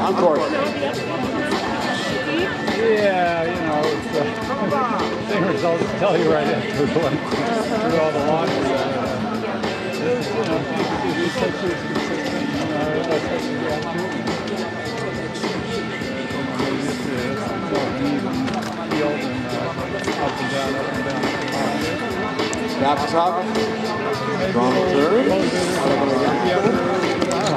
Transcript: Encore. Yeah, you know, it's the same results tell you right after one. Through all the losses. These pictures consistent. That's what we got to. Up and down, up and down. Back to top. Strong third.